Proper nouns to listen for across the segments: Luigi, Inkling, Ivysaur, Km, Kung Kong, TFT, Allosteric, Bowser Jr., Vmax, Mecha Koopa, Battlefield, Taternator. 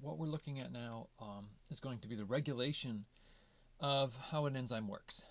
What we're looking at now is going to be the regulation of how an enzyme works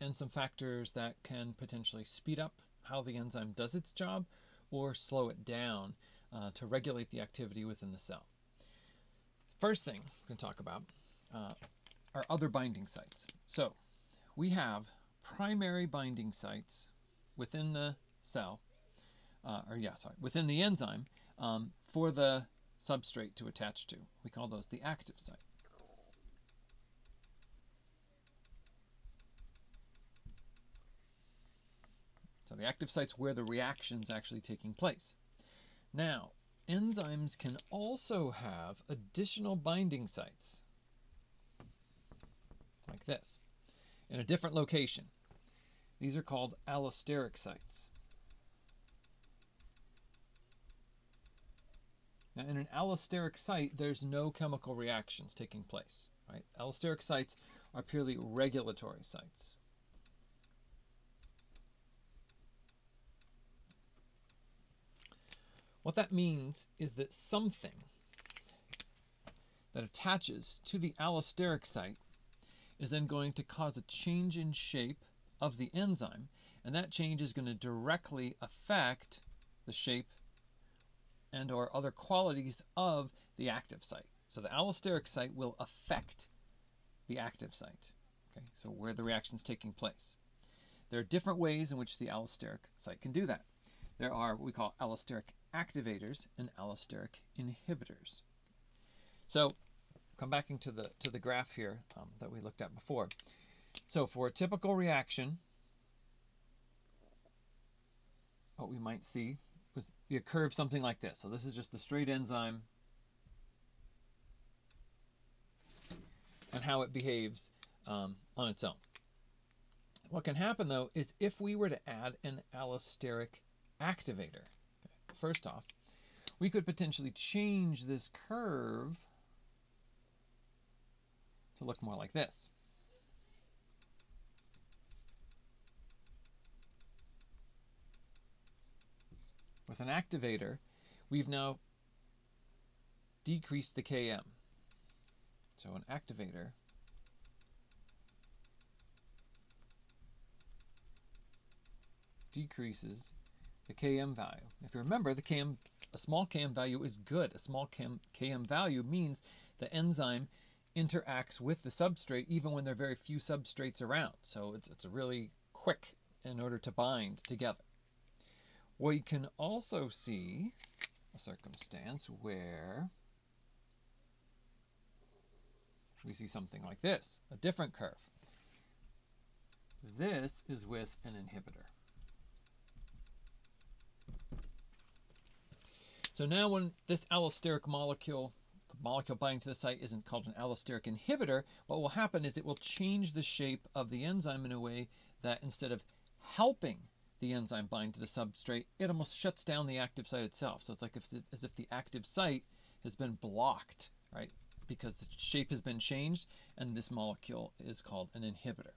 and some factors that can potentially speed up how the enzyme does its job or slow it down to regulate the activity within the cell. First thing we're going to talk about are other binding sites. So we have primary binding sites within the cell, within the enzyme for the substrate to attach to. We call those the active site. So the active site's where the reaction's actually taking place. Now, enzymes can also have additional binding sites, like this, in a different location. These are called allosteric sites. Now, in an allosteric site, there's no chemical reactions taking place, right? Allosteric sites are purely regulatory sites. What that means is that something that attaches to the allosteric site is then going to cause a change in shape of the enzyme, and that change is going to directly affect the shape and or other qualities of the active site. So the allosteric site will affect the active site, okay? So where the reaction is taking place. There are different ways in which the allosteric site can do that. There are what we call allosteric activators and allosteric inhibitors. So come back into the graph here that we looked at before. So for a typical reaction, what we might see was a curve something like this. So this is just the straight enzyme and how it behaves on its own. What can happen though is if we were to add an allosteric activator, okay, first off, we could potentially change this curve to look more like this. With an activator, we've now decreased the Km. So an activator decreases the Km value. If you remember, a small Km value is good. A small Km value means the enzyme interacts with the substrate even when there are very few substrates around. So it's a really quick in order to bind together. We can also see a circumstance where we see something like this, a different curve. This is with an inhibitor. So now when this allosteric molecule, the molecule binding to the site isn't called an allosteric inhibitor, what will happen is it will change the shape of the enzyme in a way that instead of helping the enzyme bind to the substrate, it almost shuts down the active site itself. So it's like as if the active site has been blocked, right? Because the shape has been changed, and this molecule is called an inhibitor.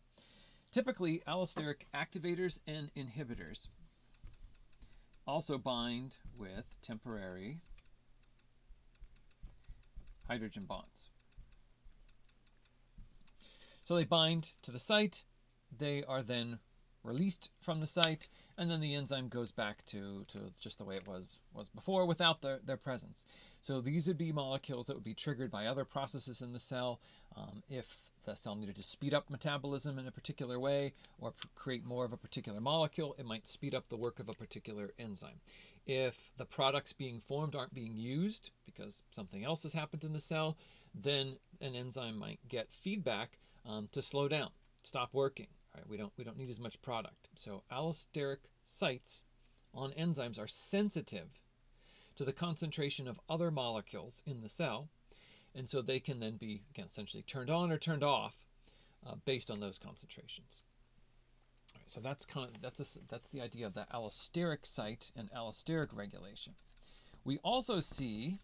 Typically, allosteric activators and inhibitors also bind with temporary hydrogen bonds. So they bind to the site, they are then released from the site, and then the enzyme goes back to just the way it was before without their presence. So these would be molecules that would be triggered by other processes in the cell if the cell needed to speed up metabolism in a particular way or create more of a particular molecule. It might speed up the work of a particular enzyme. If the products being formed aren't being used because something else has happened in the cell, then an enzyme might get feedback to slow down, stop working. Right, we don't need as much product. So allosteric sites on enzymes are sensitive to the concentration of other molecules in the cell, and so they can then be, again, essentially turned on or turned off based on those concentrations. All right, so that's the idea of the allosteric site and allosteric regulation. We also see,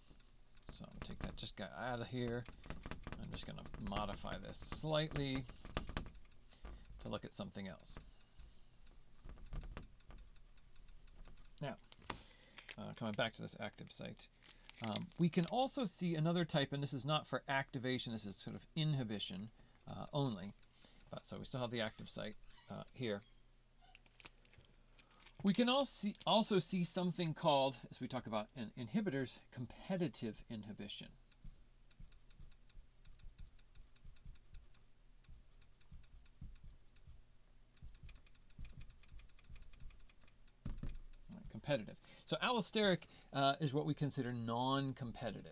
so I'll take that just out of here. I'm just going to modify this slightly to look at something else. Now, coming back to this active site, We can also see another type, and this is not for activation, this is sort of inhibition only. But, so we still have the active site here. We can also see something called, as we talk about in inhibitors, competitive inhibition. Competitive. So allosteric is what we consider non-competitive.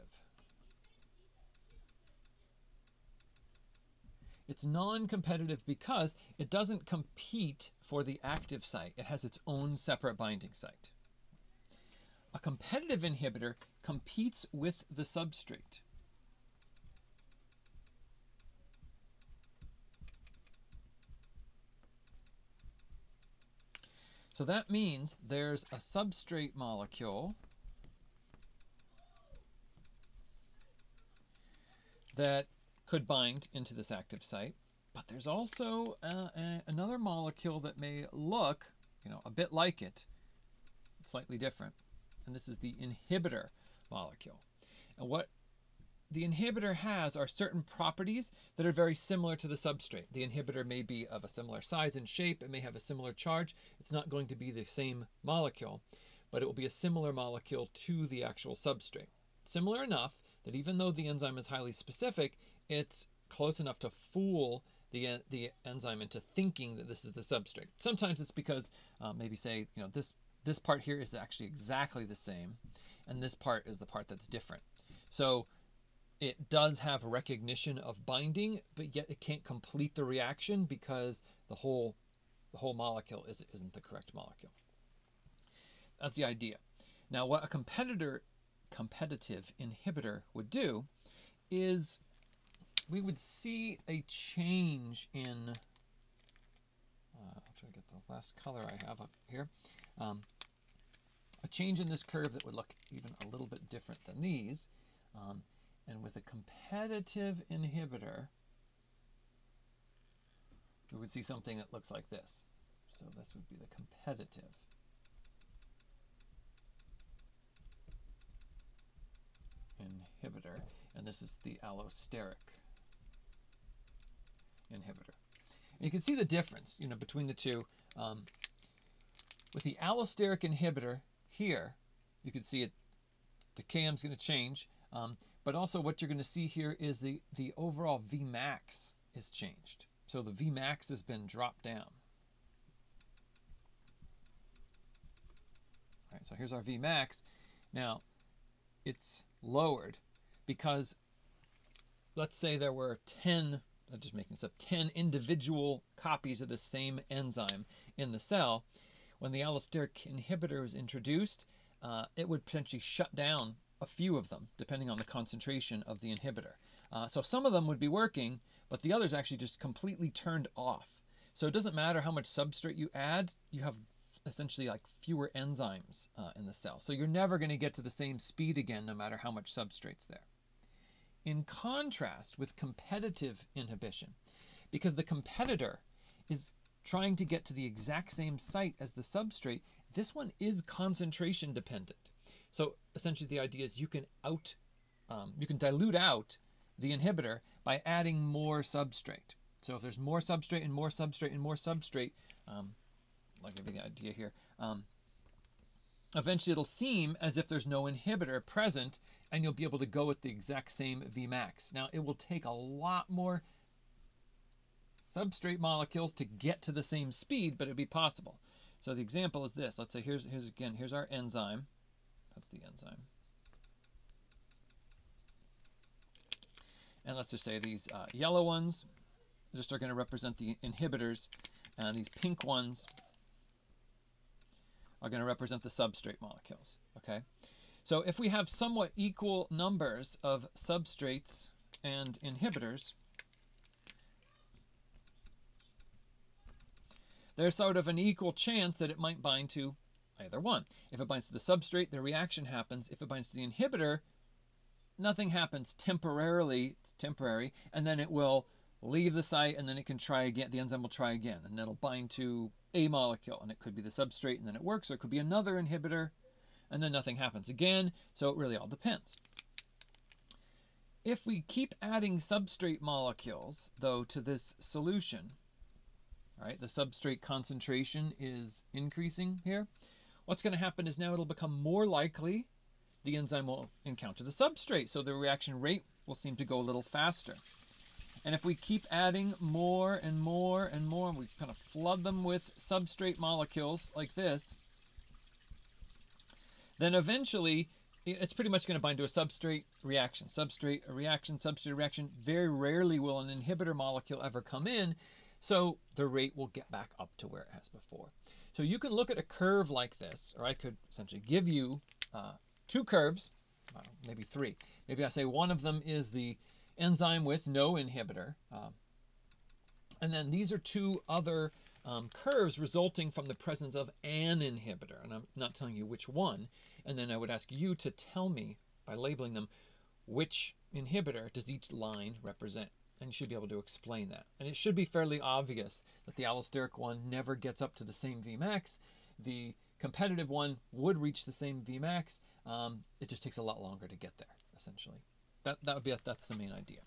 It's non-competitive because it doesn't compete for the active site. It has its own separate binding site. A competitive inhibitor competes with the substrate. So that means there's a substrate molecule that could bind into this active site, but there's also another molecule that may look, a bit like it, slightly different. And this is the inhibitor molecule. And what the inhibitor has are certain properties that are very similar to the substrate. The inhibitor may be of a similar size and shape. It may have a similar charge. It's not going to be the same molecule, but it will be a similar molecule to the actual substrate. Similar enough that even though the enzyme is highly specific, it's close enough to fool the enzyme into thinking that this is the substrate. Sometimes it's because maybe say, this part here is actually exactly the same, and this part is the part that's different. So it does have recognition of binding, but yet it can't complete the reaction because the whole molecule isn't the correct molecule. That's the idea. Now, what a competitive inhibitor would do is we would see a change in, I'll try to get the last color I have up here, a change in this curve that would look even a little bit different than these. And with a competitive inhibitor, we would see something that looks like this. So this would be the competitive. Inhibitor. And this is the allosteric inhibitor. And you can see the difference, between the two. With the allosteric inhibitor here, you can see it, the Km is going to change. But also what you're going to see here is the overall Vmax is changed. So the Vmax has been dropped down. All right, so here's our Vmax. Now, it's lowered because let's say there were 10, I'm just making this up, 10 individual copies of the same enzyme in the cell. When the allosteric inhibitor was introduced, it would potentially shut down a few of them, depending on the concentration of the inhibitor. So some of them would be working, but the others actually just completely turned off. So it doesn't matter how much substrate you add, you have essentially like fewer enzymes in the cell. So you're never going to get to the same speed again, no matter how much substrate's there. In contrast with competitive inhibition, because the competitor is trying to get to the exact same site as the substrate, this one is concentration dependent. So essentially the idea is you can dilute out the inhibitor by adding more substrate. So if there's more substrate and more substrate and more substrate, like maybe the idea here, eventually it'll seem as if there's no inhibitor present and you'll be able to go with the exact same Vmax. Now it will take a lot more substrate molecules to get to the same speed, but it'd be possible. So the example is this. Let's say here's our enzyme. That's the enzyme. And let's just say these yellow ones just are going to represent the inhibitors, and these pink ones are going to represent the substrate molecules. Okay? So if we have somewhat equal numbers of substrates and inhibitors, there's sort of an equal chance that it might bind to either one. If it binds to the substrate, the reaction happens. If it binds to the inhibitor, nothing happens temporarily. It's temporary, and then it will leave the site, and then it can try again. The enzyme will try again, and it'll bind to a molecule, and it could be the substrate, and then it works, or it could be another inhibitor, and then nothing happens again. So it really all depends. If we keep adding substrate molecules, though, to this solution, right, the substrate concentration is increasing here. What's going to happen is now it'll become more likely the enzyme will encounter the substrate. So the reaction rate will seem to go a little faster. And if we keep adding more and more and more, and we kind of flood them with substrate molecules like this, then eventually it's pretty much going to bind to a substrate reaction, substrate reaction, substrate reaction. Very rarely will an inhibitor molecule ever come in. So the rate will get back up to where it has before. So you can look at a curve like this, or I could essentially give you two curves, well, maybe three. Maybe I say one of them is the enzyme with no inhibitor. And then these are two other curves resulting from the presence of an inhibitor. And I'm not telling you which one. And then I would ask you to tell me by labeling them, which inhibitor does each line represent? And you should be able to explain that. And it should be fairly obvious that the allosteric one never gets up to the same Vmax. The competitive one would reach the same Vmax. It just takes a lot longer to get there, essentially. That's the main idea.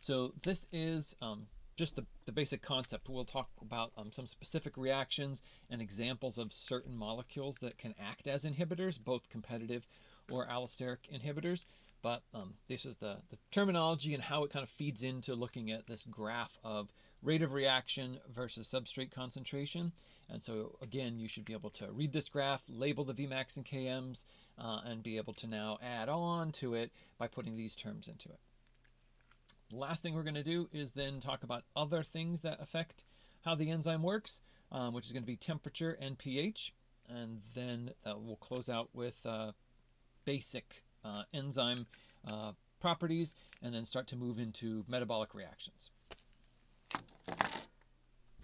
So this is just the basic concept. We'll talk about some specific reactions and examples of certain molecules that can act as inhibitors, both competitive or allosteric inhibitors. But this is the terminology and how it kind of feeds into looking at this graph of rate of reaction versus substrate concentration. And so again, you should be able to read this graph, label the Vmax and Kms, and be able to now add on to it by putting these terms into it. Last thing we're going to do is then talk about other things that affect how the enzyme works, which is going to be temperature and pH. And then we'll close out with basic enzyme properties, and then start to move into metabolic reactions.